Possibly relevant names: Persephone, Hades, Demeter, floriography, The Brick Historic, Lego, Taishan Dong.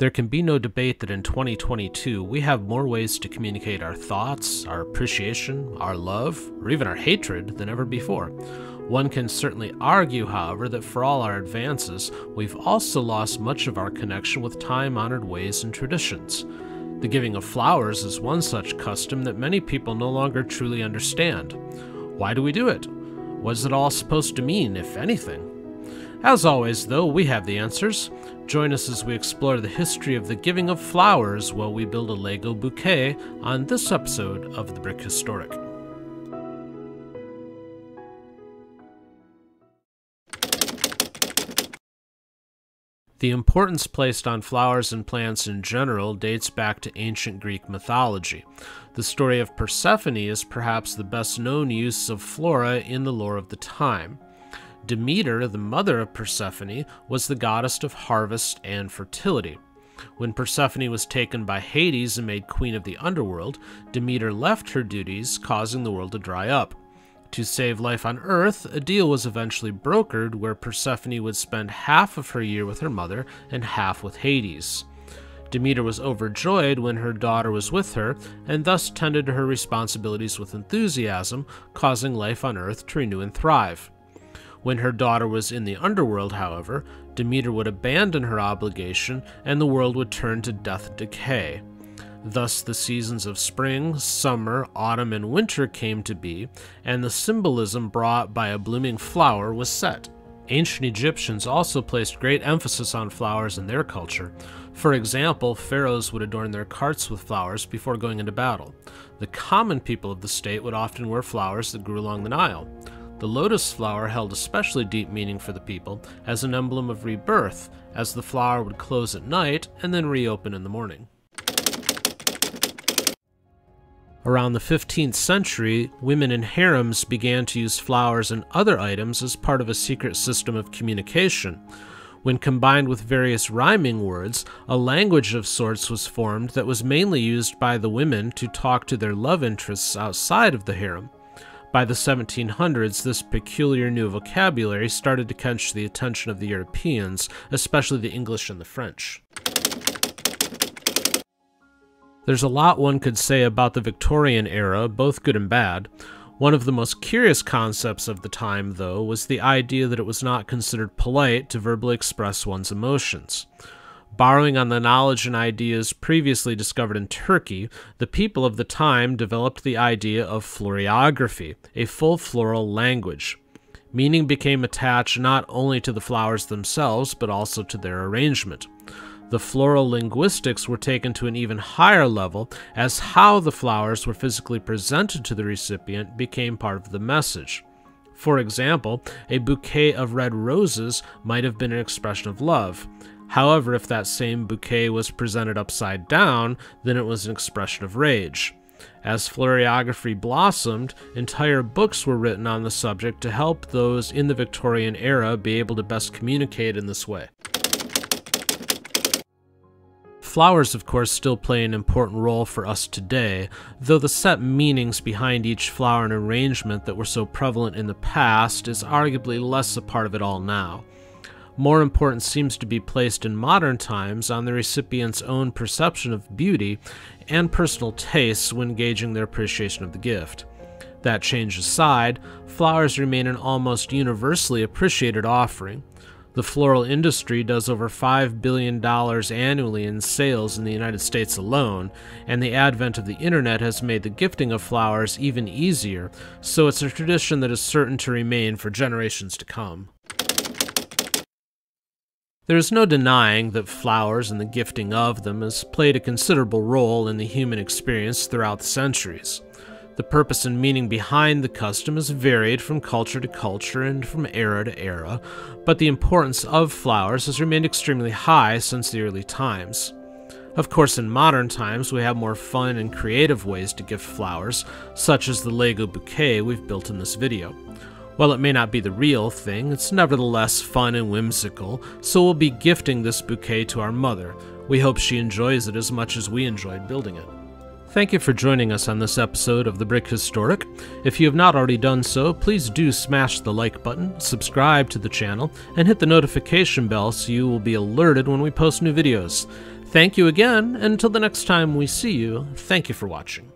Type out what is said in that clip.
There can be no debate that in 2022, we have more ways to communicate our thoughts, our appreciation, our love, or even our hatred than ever before. One can certainly argue, however, that for all our advances, we've also lost much of our connection with time-honored ways and traditions. The giving of flowers is one such custom that many people no longer truly understand. Why do we do it? What is it all supposed to mean, if anything? As always, though, we have the answers. Join us as we explore the history of the giving of flowers while we build a Lego bouquet on this episode of The Brick Historic. The importance placed on flowers and plants in general dates back to ancient Greek mythology. The story of Persephone is perhaps the best known use of flora in the lore of the time. Demeter, the mother of Persephone, was the goddess of harvest and fertility. When Persephone was taken by Hades and made queen of the underworld, Demeter left her duties, causing the world to dry up. To save life on Earth, a deal was eventually brokered where Persephone would spend half of her year with her mother and half with Hades. Demeter was overjoyed when her daughter was with her, and thus tended to her responsibilities with enthusiasm, causing life on Earth to renew and thrive. When her daughter was in the underworld, however, Demeter would abandon her obligation, and the world would turn to death and decay. Thus, the seasons of spring, summer, autumn, and winter came to be, and the symbolism brought by a blooming flower was set. Ancient Egyptians also placed great emphasis on flowers in their culture. For example, pharaohs would adorn their carts with flowers before going into battle. The common people of the state would often wear flowers that grew along the Nile. The lotus flower held especially deep meaning for the people as an emblem of rebirth, as the flower would close at night and then reopen in the morning. Around the 15th century, women in harems began to use flowers and other items as part of a secret system of communication. When combined with various rhyming words, a language of sorts was formed that was mainly used by the women to talk to their love interests outside of the harem. By the 1700s, this peculiar new vocabulary started to catch the attention of the Europeans, especially the English and the French. There's a lot one could say about the Victorian era, both good and bad. One of the most curious concepts of the time, though, was the idea that it was not considered polite to verbally express one's emotions. Borrowing on the knowledge and ideas previously discovered in Turkey, the people of the time developed the idea of floriography, a full floral language. Meaning became attached not only to the flowers themselves, but also to their arrangement. The floral linguistics were taken to an even higher level, as how the flowers were physically presented to the recipient became part of the message. For example, a bouquet of red roses might have been an expression of love. However, if that same bouquet was presented upside down, then it was an expression of rage. As floriography blossomed, entire books were written on the subject to help those in the Victorian era be able to best communicate in this way. Flowers, of course, still play an important role for us today, though the set meanings behind each flower and arrangement that were so prevalent in the past is arguably less a part of it all now. More importance seems to be placed in modern times on the recipient's own perception of beauty and personal tastes when gauging their appreciation of the gift. That change aside, flowers remain an almost universally appreciated offering. The floral industry does over $5 billion annually in sales in the United States alone, and the advent of the internet has made the gifting of flowers even easier, so it's a tradition that is certain to remain for generations to come. There is no denying that flowers and the gifting of them has played a considerable role in the human experience throughout the centuries. The purpose and meaning behind the custom is varied from culture to culture and from era to era, but the importance of flowers has remained extremely high since the early times. Of course, in modern times, we have more fun and creative ways to gift flowers, such as the Lego bouquet we've built in this video. While it may not be the real thing, it's nevertheless fun and whimsical, so we'll be gifting this bouquet to our mother. We hope she enjoys it as much as we enjoyed building it. Thank you for joining us on this episode of The Brick Historic. If you have not already done so, please do smash the like button, subscribe to the channel, and hit the notification bell so you will be alerted when we post new videos. Thank you again, and until the next time we see you, thank you for watching.